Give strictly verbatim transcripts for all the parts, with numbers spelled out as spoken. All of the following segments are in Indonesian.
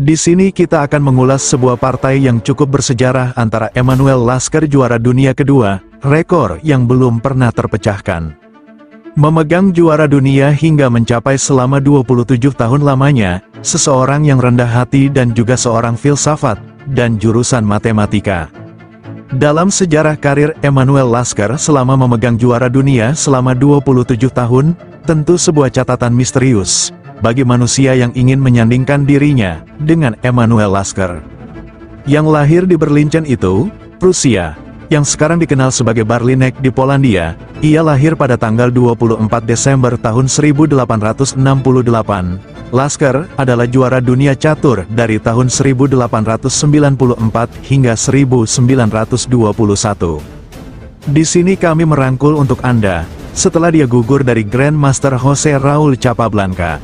Di sini kita akan mengulas sebuah partai yang cukup bersejarah antara Emanuel Lasker juara dunia kedua, rekor yang belum pernah terpecahkan. Memegang juara dunia hingga mencapai selama dua puluh tujuh tahun lamanya, seseorang yang rendah hati dan juga seorang filsafat, dan jurusan matematika. Dalam sejarah karir Emanuel Lasker selama memegang juara dunia selama dua puluh tujuh tahun, tentu sebuah catatan misterius bagi manusia yang ingin menyandingkan dirinya dengan Emanuel Lasker. Yang lahir di Berlincen itu, Prusia, yang sekarang dikenal sebagai Barlinek di Polandia, ia lahir pada tanggal dua puluh empat Desember tahun seribu delapan ratus enam puluh delapan. Lasker adalah juara dunia catur dari tahun seribu delapan ratus sembilan puluh empat hingga seribu sembilan ratus dua puluh satu. Di sini kami merangkul untuk Anda, setelah dia gugur dari Grandmaster Jose Raul Capablanca.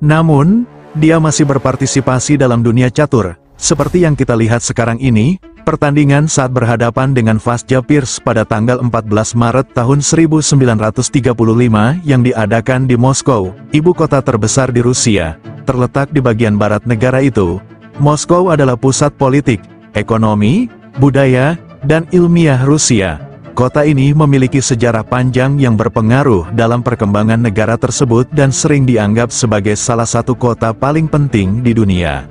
Namun, dia masih berpartisipasi dalam dunia catur, seperti yang kita lihat sekarang ini, pertandingan saat berhadapan dengan Vasja Pirc pada tanggal empat belas Maret tahun seribu sembilan ratus tiga puluh lima yang diadakan di Moskow, ibu kota terbesar di Rusia, terletak di bagian barat negara itu. Moskow adalah pusat politik, ekonomi, budaya, dan ilmiah Rusia. Kota ini memiliki sejarah panjang yang berpengaruh dalam perkembangan negara tersebut dan sering dianggap sebagai salah satu kota paling penting di dunia.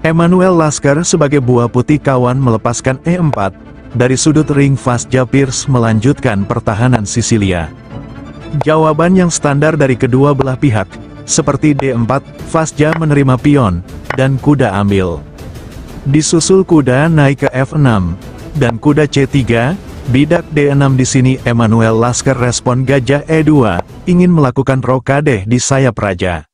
Emanuel Lasker sebagai buah putih kawan melepaskan E empat dari sudut ring. Vasja Pirc melanjutkan pertahanan Sisilia. Jawaban yang standar dari kedua belah pihak, seperti D empat, Vasja menerima pion, dan kuda ambil. Disusul kuda naik ke F enam, dan kuda C tiga, bidak D enam. Di sini Emanuel Lasker respon gajah E dua, ingin melakukan rokade di sayap raja.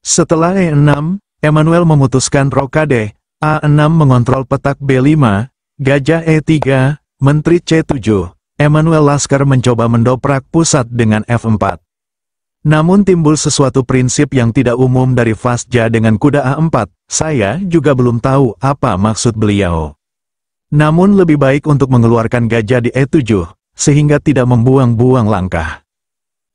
Setelah E enam, Emanuel memutuskan rokade. A enam mengontrol petak B lima, gajah E tiga, menteri C tujuh. Emanuel Lasker mencoba mendoprak pusat dengan F empat. Namun timbul sesuatu prinsip yang tidak umum dari Vasja dengan kuda A empat, saya juga belum tahu apa maksud beliau. Namun lebih baik untuk mengeluarkan gajah di E tujuh, sehingga tidak membuang-buang langkah.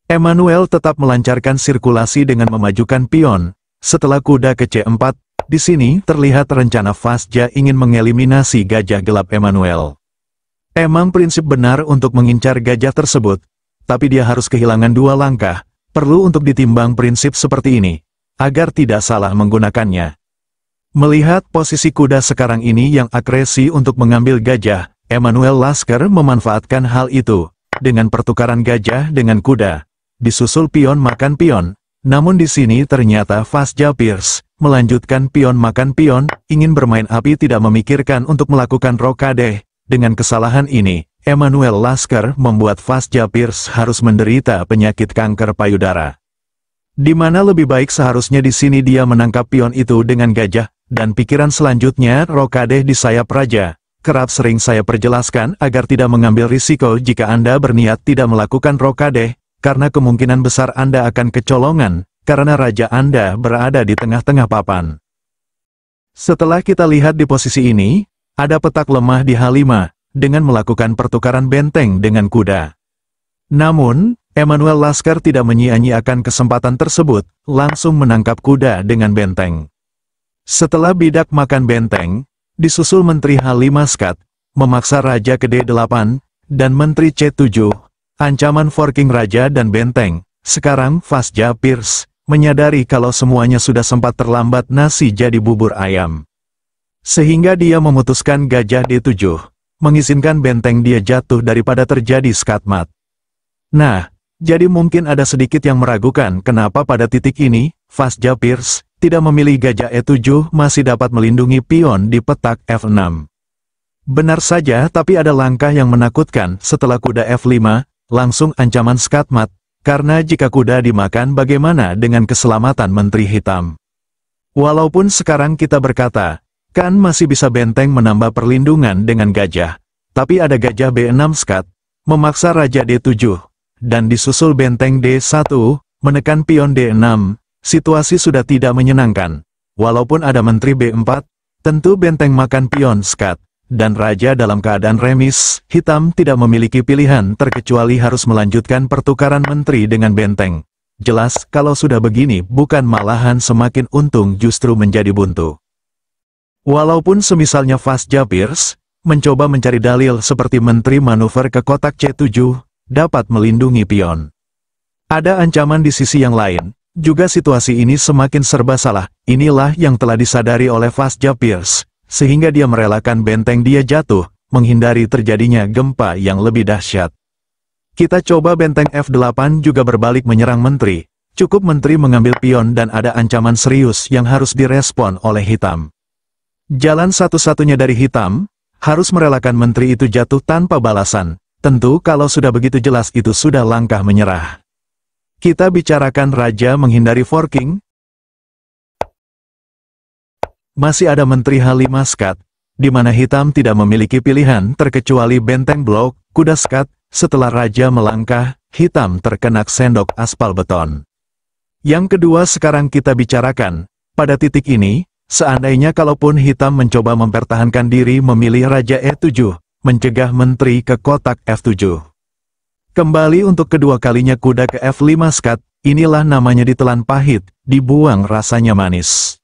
Emanuel tetap melancarkan sirkulasi dengan memajukan pion, setelah kuda ke C empat, di sini terlihat rencana Vasja ingin mengeliminasi gajah gelap Emanuel. Emang prinsip benar untuk mengincar gajah tersebut, tapi dia harus kehilangan dua langkah, perlu untuk ditimbang prinsip seperti ini, agar tidak salah menggunakannya. Melihat posisi kuda sekarang ini yang agresi untuk mengambil gajah, Emanuel Lasker memanfaatkan hal itu, dengan pertukaran gajah dengan kuda, disusul pion makan pion. Namun di sini ternyata Vasja Pirc melanjutkan pion makan pion, ingin bermain api tidak memikirkan untuk melakukan rokade. Dengan kesalahan ini, Emanuel Lasker membuat Vasja Pirc harus menderita penyakit kanker payudara. Di mana lebih baik seharusnya di sini dia menangkap pion itu dengan gajah, dan pikiran selanjutnya rokade di sayap raja. Kerap sering saya perjelaskan agar tidak mengambil risiko jika Anda berniat tidak melakukan rokade, karena kemungkinan besar Anda akan kecolongan, karena raja Anda berada di tengah-tengah papan. Setelah kita lihat di posisi ini, ada petak lemah di H lima, dengan melakukan pertukaran benteng dengan kuda. Namun, Emanuel Lasker tidak menyia-nyiakan kesempatan tersebut, langsung menangkap kuda dengan benteng. Setelah bidak makan benteng, disusul menteri H lima skat, memaksa raja ke D delapan, dan menteri C tujuh, ancaman forking raja dan benteng. Sekarang Vasja Pirc menyadari kalau semuanya sudah sempat terlambat, nasi jadi bubur ayam. Sehingga dia memutuskan gajah D tujuh, mengizinkan benteng dia jatuh daripada terjadi skatmat. Nah, jadi mungkin ada sedikit yang meragukan kenapa pada titik ini, Vasja Pirc tidak memilih gajah E tujuh masih dapat melindungi pion di petak F enam. Benar saja, tapi ada langkah yang menakutkan setelah kuda F lima, langsung ancaman skatmat, karena jika kuda dimakan bagaimana dengan keselamatan menteri hitam? Walaupun sekarang kita berkata, kan masih bisa benteng menambah perlindungan dengan gajah, tapi ada gajah B enam skat, memaksa raja D tujuh, dan disusul benteng D satu, menekan pion D enam, situasi sudah tidak menyenangkan. Walaupun ada menteri B empat, tentu benteng makan pion skat, dan raja dalam keadaan remis. Hitam tidak memiliki pilihan terkecuali harus melanjutkan pertukaran menteri dengan benteng. Jelas kalau sudah begini bukan malahan semakin untung justru menjadi buntu. Walaupun semisalnya Vasja Pirc mencoba mencari dalil seperti menteri manuver ke kotak C tujuh, dapat melindungi pion. Ada ancaman di sisi yang lain, juga situasi ini semakin serba salah, inilah yang telah disadari oleh Vasja Pirc, sehingga dia merelakan benteng dia jatuh, menghindari terjadinya gempa yang lebih dahsyat. Kita coba benteng F delapan juga berbalik menyerang menteri, cukup menteri mengambil pion dan ada ancaman serius yang harus direspon oleh hitam. Jalan satu-satunya dari hitam, harus merelakan menteri itu jatuh tanpa balasan, tentu kalau sudah begitu jelas itu sudah langkah menyerah. Kita bicarakan raja menghindari forking. Masih ada menteri H lima skat, di mana hitam tidak memiliki pilihan terkecuali benteng blok, kuda skat. Setelah raja melangkah, hitam terkena sendok aspal beton. Yang kedua sekarang kita bicarakan, pada titik ini, seandainya kalaupun hitam mencoba mempertahankan diri memilih raja E tujuh, mencegah menteri ke kotak F tujuh. Kembali untuk kedua kalinya kuda ke F lima skat, inilah namanya ditelan pahit, dibuang rasanya manis.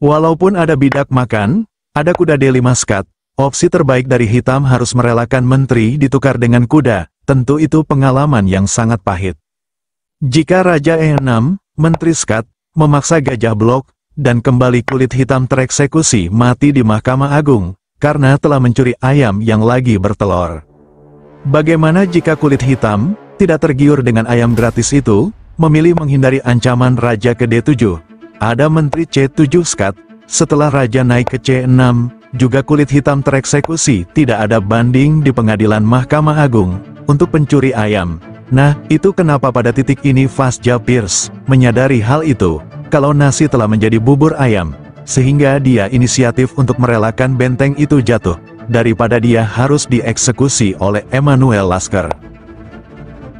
Walaupun ada bidak makan, ada kuda D lima skat, opsi terbaik dari hitam harus merelakan menteri ditukar dengan kuda, tentu itu pengalaman yang sangat pahit. Jika raja E enam, menteri skat, memaksa gajah blok, dan kembali kulit hitam tereksekusi mati di Mahkamah Agung, karena telah mencuri ayam yang lagi bertelur. Bagaimana jika kulit hitam, tidak tergiur dengan ayam gratis itu, memilih menghindari ancaman raja ke D tujuh, ada menteri C tujuh skat, setelah raja naik ke C enam, juga kulit hitam tereksekusi, tidak ada banding di pengadilan Mahkamah Agung, untuk pencuri ayam. Nah, itu kenapa pada titik ini Vasja Pirc menyadari hal itu, kalau nasi telah menjadi bubur ayam, sehingga dia inisiatif untuk merelakan benteng itu jatuh. Daripada dia harus dieksekusi oleh Emanuel Lasker.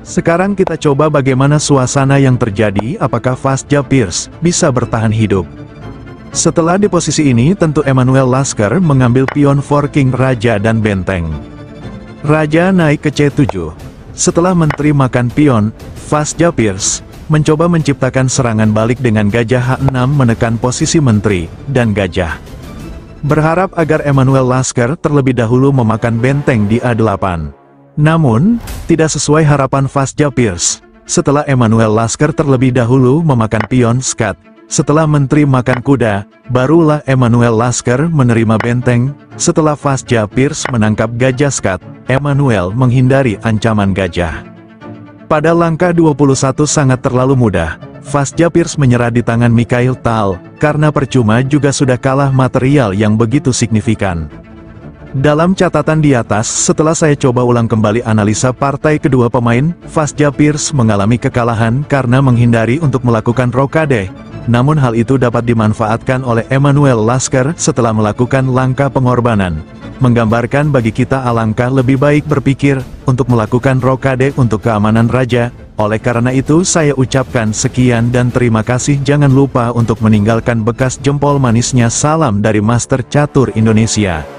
Sekarang kita coba bagaimana suasana yang terjadi, apakah Vasja Pirc bisa bertahan hidup. Setelah di posisi ini tentu Emanuel Lasker mengambil pion forking raja dan benteng. Raja naik ke C tujuh. Setelah menteri makan pion, Vasja Pirc mencoba menciptakan serangan balik dengan gajah H enam menekan posisi menteri dan gajah. Berharap agar Emanuel Lasker terlebih dahulu memakan benteng di A delapan. Namun, tidak sesuai harapan Vasja Pirc. Setelah Emanuel Lasker terlebih dahulu memakan pion skat, setelah menteri makan kuda, barulah Emanuel Lasker menerima benteng. Setelah Vasja Pirc menangkap gajah skat, Emanuel menghindari ancaman gajah. Pada langkah dua puluh satu sangat terlalu mudah. Vasja Pirc menyerah di tangan Mikhail Tal, karena percuma juga sudah kalah material yang begitu signifikan. Dalam catatan di atas, setelah saya coba ulang kembali analisa partai kedua pemain, Vasja Pirc mengalami kekalahan karena menghindari untuk melakukan rokade. Namun hal itu dapat dimanfaatkan oleh Emanuel Lasker setelah melakukan langkah pengorbanan. Menggambarkan bagi kita alangkah lebih baik berpikir untuk melakukan rokade untuk keamanan raja. Oleh karena itu saya ucapkan sekian dan terima kasih. Jangan lupa untuk meninggalkan bekas jempol manisnya. Salam dari Master Catur Indonesia.